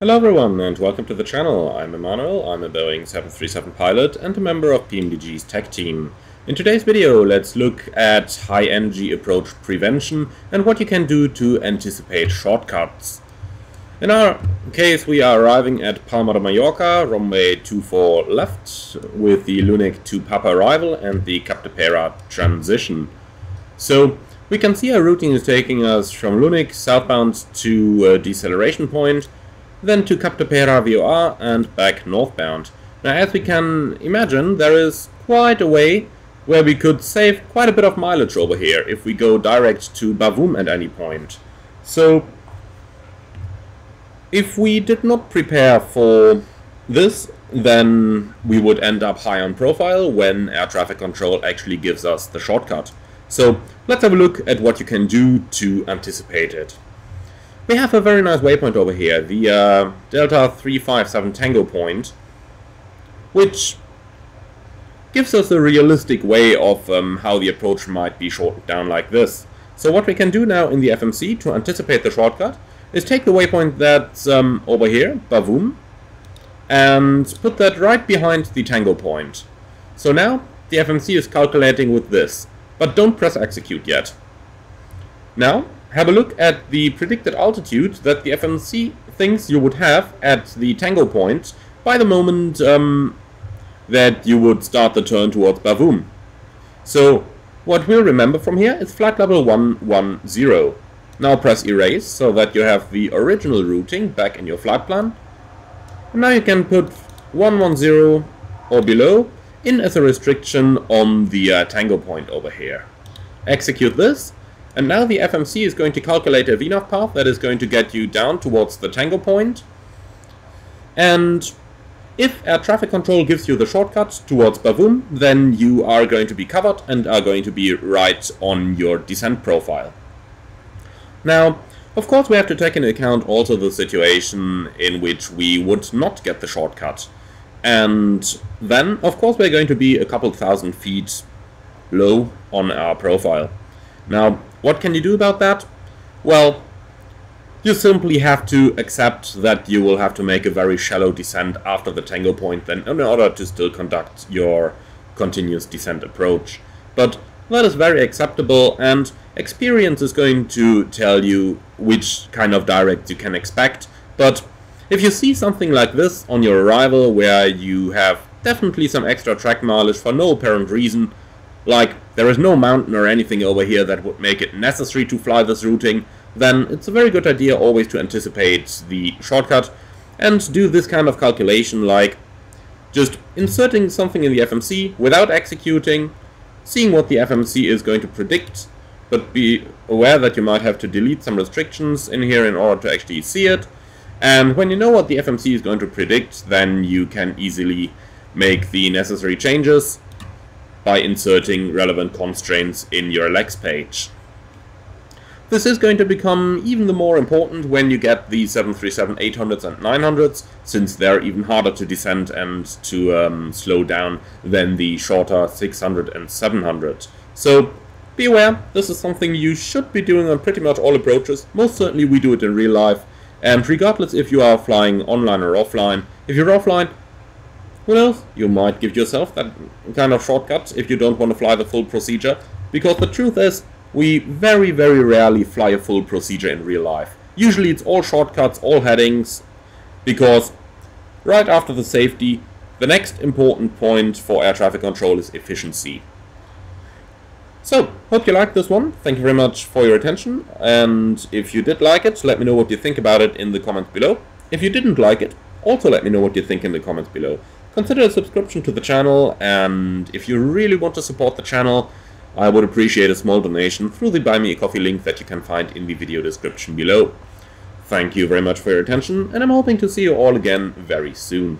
Hello everyone and welcome to the channel. I'm Emmanuel, I'm a Boeing 737 pilot and a member of PMDG's tech team. In today's video let's look at high-energy approach prevention and what you can do to anticipate shortcuts. In our case we are arriving at Palma de Mallorca, runway 24 left, with the Lunik 2 Papa arrival and the Cap de Pera transition. So we can see our routing is taking us from Lunik southbound to a deceleration point, then to Cap de Pera VOR and back northbound. Now, as we can imagine, there is quite a way where we could save quite a bit of mileage over here if we go direct to Bavoom at any point. So, if we did not prepare for this, then we would end up high on profile when air traffic control actually gives us the shortcut. So, let's have a look at what you can do to anticipate it. We have a very nice waypoint over here, the Delta 357 Tango point, which gives us a realistic way of how the approach might be shortened down like this. So what we can do now in the FMC to anticipate the shortcut is take the waypoint that's over here, Bavoom, and put that right behind the Tango point. So now the FMC is calculating with this, but don't press execute yet. Now, have a look at the predicted altitude that the FMC thinks you would have at the Tango point by the moment that you would start the turn towards Bavoom. So what we'll remember from here is flight level 110. Now press erase so that you have the original routing back in your flight plan. And now you can put 110 or below in as a restriction on the Tango point over here. Execute this. And now the FMC is going to calculate a VNAV path that is going to get you down towards the Tango point. And if air traffic control gives you the shortcut towards Bavoom, then you are going to be covered and are going to be right on your descent profile. Now, of course, we have to take into account also the situation in which we would not get the shortcut. And then, of course, we're going to be a couple thousand feet low on our profile. Now, what can you do about that? Well, you simply have to accept that you will have to make a very shallow descent after the Tango point then in order to still conduct your continuous descent approach. But that is very acceptable, and experience is going to tell you which kind of direct you can expect. But if you see something like this on your arrival where you have definitely some extra track mileage for no apparent reason, like there is no mountain or anything over here that would make it necessary to fly this routing, then it's a very good idea always to anticipate the shortcut and do this kind of calculation, like just inserting something in the FMC without executing, seeing what the FMC is going to predict, but be aware that you might have to delete some restrictions in here in order to actually see it. And when you know what the FMC is going to predict, then you can easily make the necessary changes by inserting relevant constraints in your LEX page. This is going to become even the more important when you get the 737-800s and 900s, since they're even harder to descend and to slow down than the shorter 600 and 700. So be aware, this is something you should be doing on pretty much all approaches. Most certainly we do it in real life, and regardless if you are flying online or offline. If you're offline, who knows? You might give yourself that kind of shortcut if you don't want to fly the full procedure, because the truth is, we very, very rarely fly a full procedure in real life. Usually it's all shortcuts, all headings, because right after the safety, the next important point for air traffic control is efficiency. So, hope you liked this one. Thank you very much for your attention, and if you did like it, let me know what you think about it in the comments below. If you didn't like it, also let me know what you think in the comments below. Consider a subscription to the channel, and if you really want to support the channel, I would appreciate a small donation through the Buy Me a Coffee link that you can find in the video description below. Thank you very much for your attention, and I'm hoping to see you all again very soon.